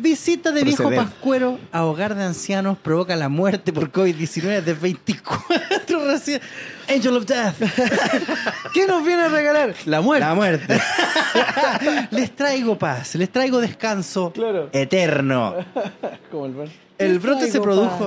Visita de viejo pascuero a hogar de ancianos provoca la muerte por COVID-19 de 24 recién. Angel of Death. ¿Qué nos viene a regalar? La muerte. La muerte. Les traigo paz, les traigo descanso eterno. Como el mar. El brote se produjo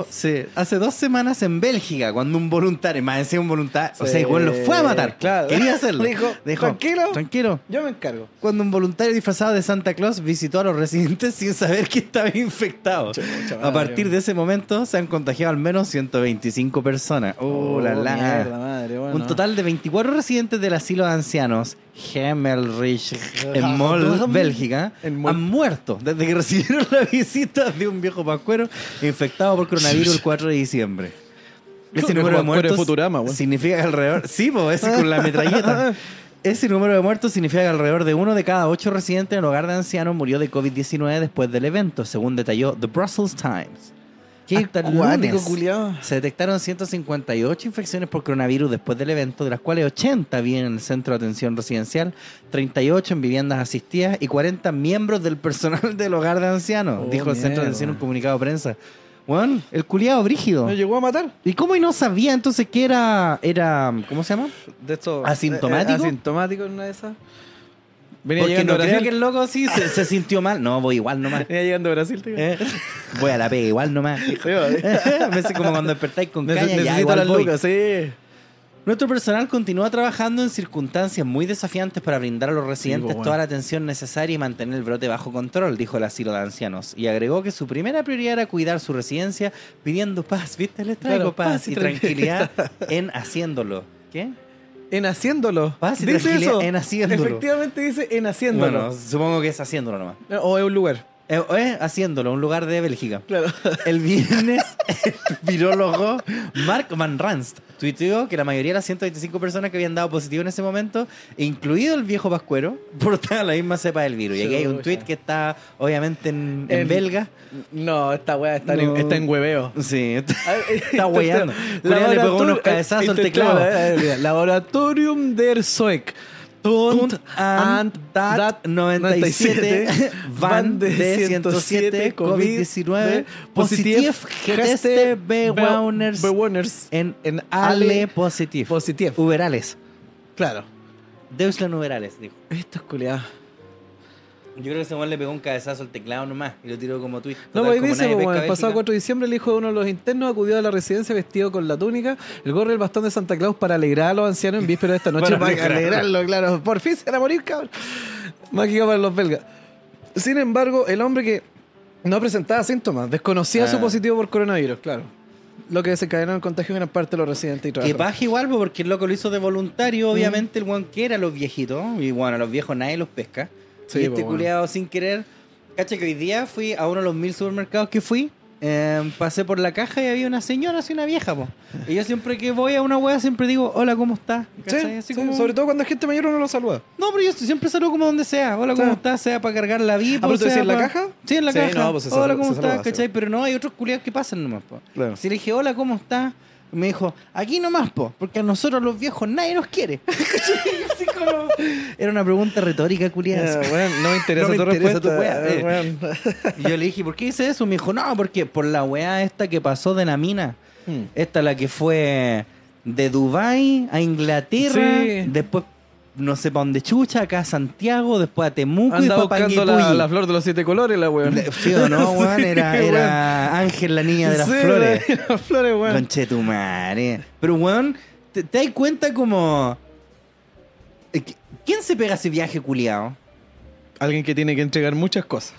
hace 2 semanas en Bélgica, cuando un voluntario, más encima un voluntario, o sea, igual lo fue a matar, claro, quería hacerlo. Le dijo, tranquilo, yo me encargo. Cuando un voluntario disfrazado de Santa Claus visitó a los residentes sin saber que estaban infectados. A partir de ese momento se han contagiado al menos 125 personas. ¡Oh, la la! Mierda, madre, bueno. Un total de 24 residentes del asilo de ancianos Hemelrich en Mol, Bélgica, han muerto desde que recibieron la visita de un viejo pascuero infectado por coronavirus el 4 de diciembre. Ese número de muertos Futurama, significa que alrededor... Sí, pues, ese con la metralleta. Ese número de muertos significa que alrededor de 1 de cada 8 residentes en el hogar de ancianos murió de COVID-19 después del evento, según detalló The Brussels Times. Hasta el lunes se detectaron 158 infecciones por coronavirus después del evento, de las cuales 80 vienen en el centro de atención residencial, 38 en viviendas asistidas y 40 miembros del personal del hogar de ancianos, dijo el centro de atención en un comunicado de prensa. Bueno, el culiado brígido. ¿Me llegó a matar? ¿Y cómo no sabía entonces que era ¿cómo se llama? De esto, ¿asintomático? Asintomático en una de esas. Venía porque no creo que el loco sí se sintió mal. No, voy igual nomás. Venía llegando a Brasil, tío. Voy a la pega igual nomás. Sí, a veces como cuando despertáis con caña. Necesito las lucas, sí. Nuestro personal continúa trabajando en circunstancias muy desafiantes para brindar a los residentes toda la atención necesaria y mantener el brote bajo control, dijo el asilo de ancianos. Y agregó que su primera prioridad era cuidar su residencia, pidiendo paz. ¿Viste? Les traigo paz y tranquilidad en haciéndolo. ¿Qué? En haciéndolo. ¿Dice eso? En haciéndolo. Efectivamente dice en haciéndolo. Bueno, supongo que es haciéndolo nomás. O es un lugar. O es haciéndolo, un lugar de Bélgica. Claro. El viernes, el virólogo Mark Van Ranst tuiteó que la mayoría de las 125 personas que habían dado positivo en ese momento, incluido el viejo pascuero, portaban la misma cepa del virus. Y aquí hay un tuit que está, obviamente, en belga. No, esta weá está en hueveo. Sí, está hueando. Le pegó unos cabezazos al teclado. Laboratorium der Zoek. Tont and dat 97 van de 107 COVID-19 positief geste bewoners en alle positief. Positief. Uberales. Claro. Deuslan Uberales, dijo. Esto es culiado. Yo creo que ese weón le pegó un cabezazo al teclado nomás y lo tiró como tweet. No, pues dice, como el pasado 4 de diciembre el hijo de uno de los internos acudió a la residencia vestido con la túnica, el gorro y el bastón de Santa Claus para alegrar a los ancianos en víspera de esta noche. Para alegrarlo, claro. Por fin se van a morir, cabrón. Mágica para los belgas. Sin embargo, el hombre que no presentaba síntomas desconocía su positivo por coronavirus, claro. Lo que desencadenó el contagio en gran parte de los residentes y trabajadores. Que paja igual, porque el loco lo hizo de voluntario, obviamente el guan que era los viejitos, y bueno, a los viejos nadie los pesca. Sí, este culiado sin querer. Cacha que hoy día fui a uno de los 1000 supermercados que fui. Pasé por la caja y había una señora, así una vieja, po. Y yo siempre que voy a una wea siempre digo, hola, ¿cómo estás? Sí, como... Sobre todo cuando es gente mayor uno lo saluda. No, pero yo siempre saludo como donde sea. Hola, ¿cómo estás? Sea para cargar la VIP. ¿Pero tú decís en la caja? Sí, en la caja. No, pues hola, ¿cómo estás? ¿Cachai? Pero no, hay otros culiados que pasan nomás, po. Claro. Si le dije, hola, ¿cómo estás? Me dijo, aquí nomás, po, porque a nosotros los viejos nadie nos quiere. Era una pregunta retórica, culiada. Bueno, no me interesa, no me interesa tu weá. Yo le dije, ¿por qué hice eso? Me dijo, no, porque por la weá esta que pasó de la mina. Esta la que fue de Dubái a Inglaterra, después no sé para dónde chucha, acá a Santiago, después a Temuco. Anda y después buscando la flor de los 7 colores, la weón. Sí o no, weón, era Ángel, la niña de las flores. La de las flores, weón. Conchetumare. Pero, weón, ¿te das cuenta como... ¿Quién se pega ese viaje culiao? Alguien que tiene que entregar muchas cosas.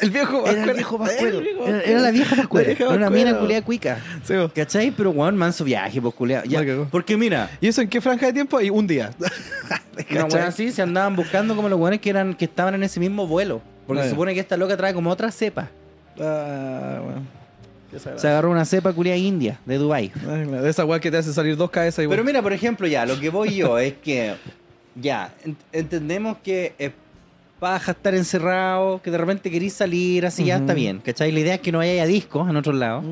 El viejo pascuero. Era el viejo pascuero. Era la vieja pascuera. Era una mina culiada cuica. Sí, ¿cachai? Pero weón, manso viaje, pues culiao. Porque mira. ¿Y eso en qué franja de tiempo? Hay un día. Una weón así se andaban buscando como los weones que estaban en ese mismo vuelo. Porque se supone que esta loca trae como otra cepa. Ah, bueno. Se agarró una cepa culia india de Dubái. De esa weá que te hace salir 2 cabezas igual. Pero mira, por ejemplo, ya, lo que voy yo es que ya, entendemos que paja estar encerrado, que de repente querís salir, así ya está bien, ¿cachai? La idea es que no haya discos en otros lados.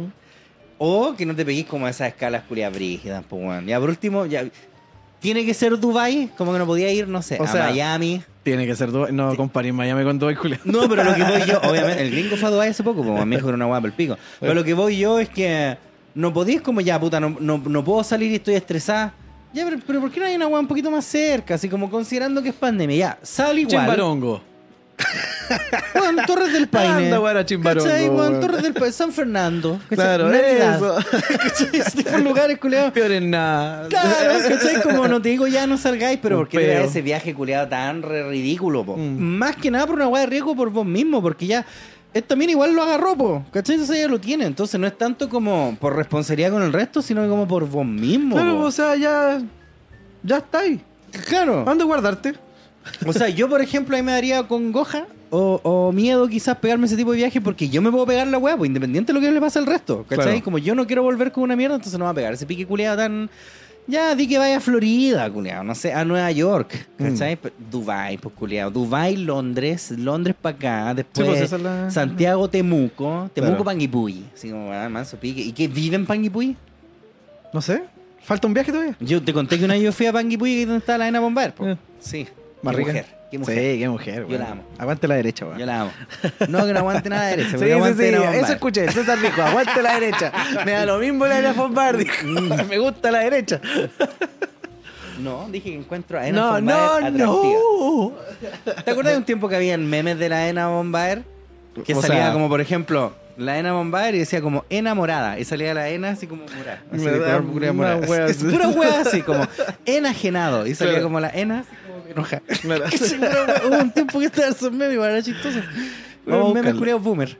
O que no te peguís como esas escalas culias brígidas, pues bueno. Ya por último, ya. ¿Tiene que ser Dubái? Como que no podía ir, no sé, a Miami. Tiene que ser Dubái. No, comparé Miami con Dubái, culiao. No, pero lo que voy yo, obviamente, el gringo fue a Dubái hace poco, como a mí era una guapa el pico. Pero lo que voy yo es que no podías como ya, puta, no puedo salir y estoy estresada. Ya, pero ¿por qué no hay una guapa un poquito más cerca? Así como considerando que es pandemia. Ya, sal igual. Chimbarongo. Juan, Torres del Paine. Anda, bueno, Chimbarongo. ¿Cachai? Juan, Torres del Paine. San Fernando. ¿Cachai? Claro, Navidad. Eso. ¿Cachai? Por lugares, culiados. Peor en nada. Claro, ¿cachai? Como no te digo ya no salgáis, pero ¿por qué te da ese viaje culiado tan re ridículo, po? Más que nada por una hueá de riesgo por vos mismo, porque ya... Esto también igual lo agarró, po. ¿Cachai? Entonces ya lo tiene. Entonces no es tanto como por responsabilidad con el resto, sino como por vos mismo. Claro, po. O sea, ya está ahí. Claro. ¿Dónde guardarte? O sea, yo, por ejemplo, ahí me daría congoja o miedo quizás pegarme ese tipo de viaje porque yo me puedo pegar la hueá, pues, independiente de lo que le pase al resto. ¿Cachai? Claro. Como yo no quiero volver con una mierda, entonces no va a pegar ese pique culeado tan... Ya, di que vaya a Florida, culiao, no sé, a Nueva York, ¿cachai? Dubái, pues, culiao. Dubái, Londres para acá, después sí, pues, la... Santiago, Temuco, claro. Panguipulli. Así como, manso pique. ¿Y qué, vive en Panguipulli? No sé, falta un viaje todavía. Yo te conté que una vez yo fui a Panguipulli, que es donde está la Ena Bombard, pues. Sí. Más rica. Qué mujer. Sí, qué mujer, güey. Yo la amo. Aguante la derecha, güey. Yo la amo. No, que no aguante nada de derecha. Sí. Eso escuché. Eso está rico. Aguante la derecha. Me da lo mismo la Ena Bombard. Me gusta la derecha. No, dije que encuentro a Ena Bombard atractiva. No. ¿Te acuerdas de un tiempo que habían memes de la Ena Bombard? Que salía como, por ejemplo... La Ena Bombard y decía como enamorada. Y salía la Ena así como morada. Así de morada. Es pura hueá así como enajenado. Y salía como la Ena así como enojada. Hubo un tiempo que estaba esos memes y eran chistosos. Memes curiosos boomer.